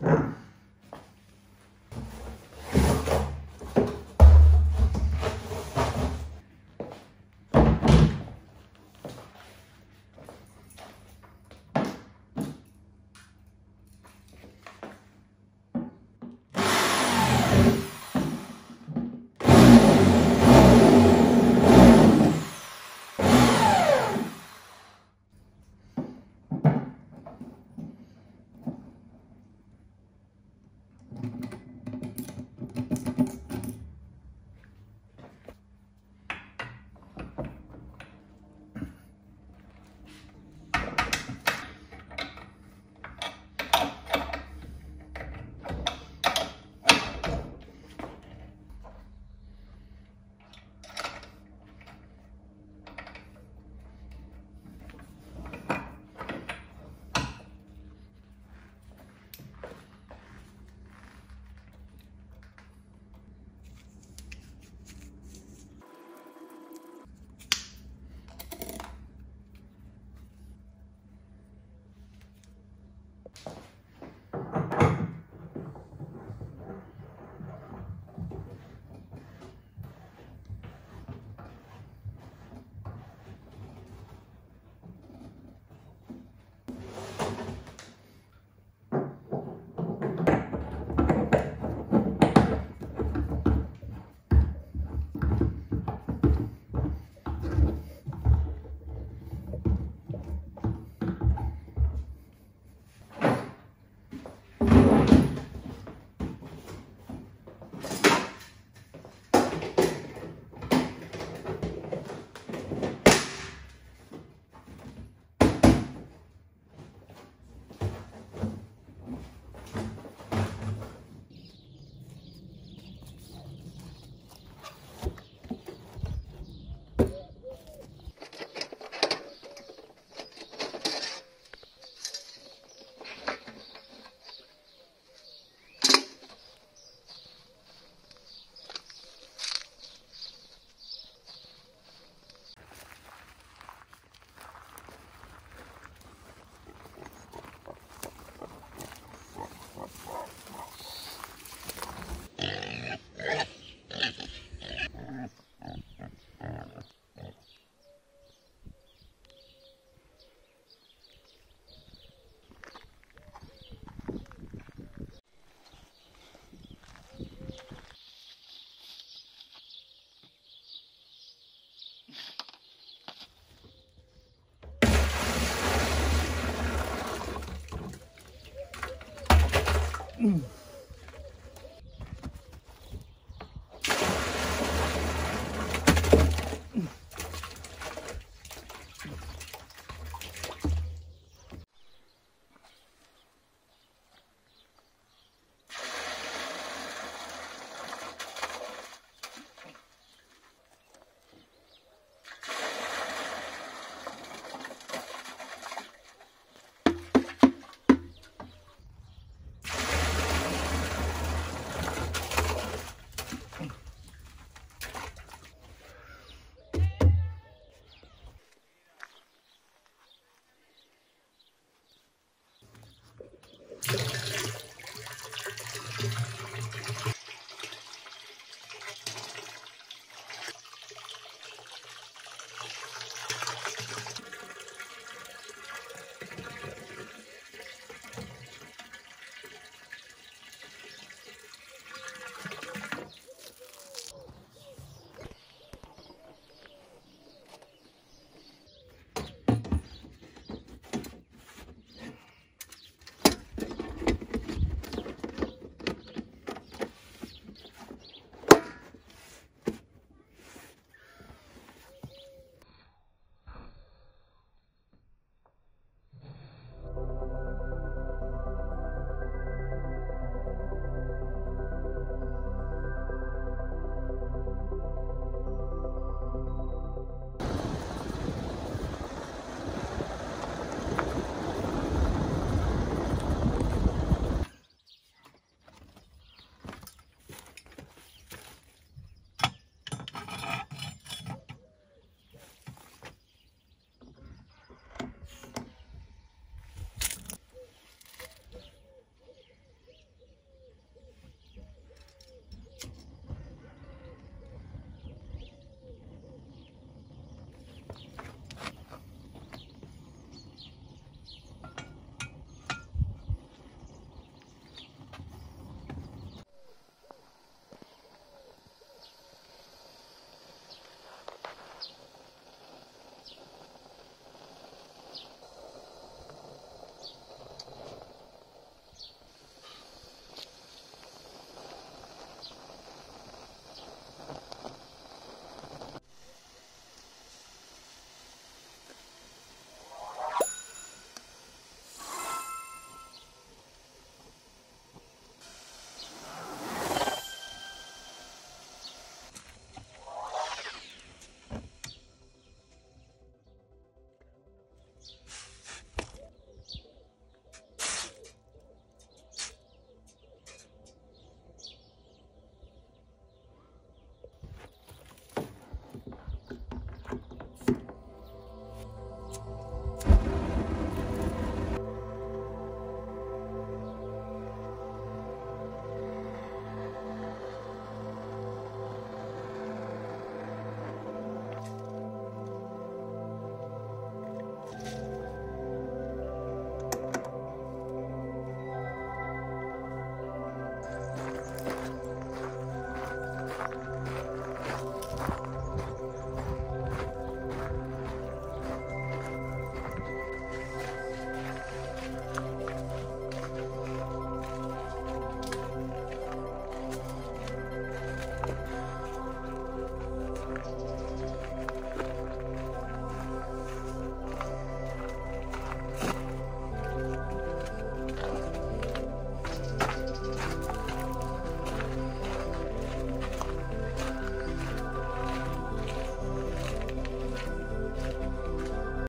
Mm.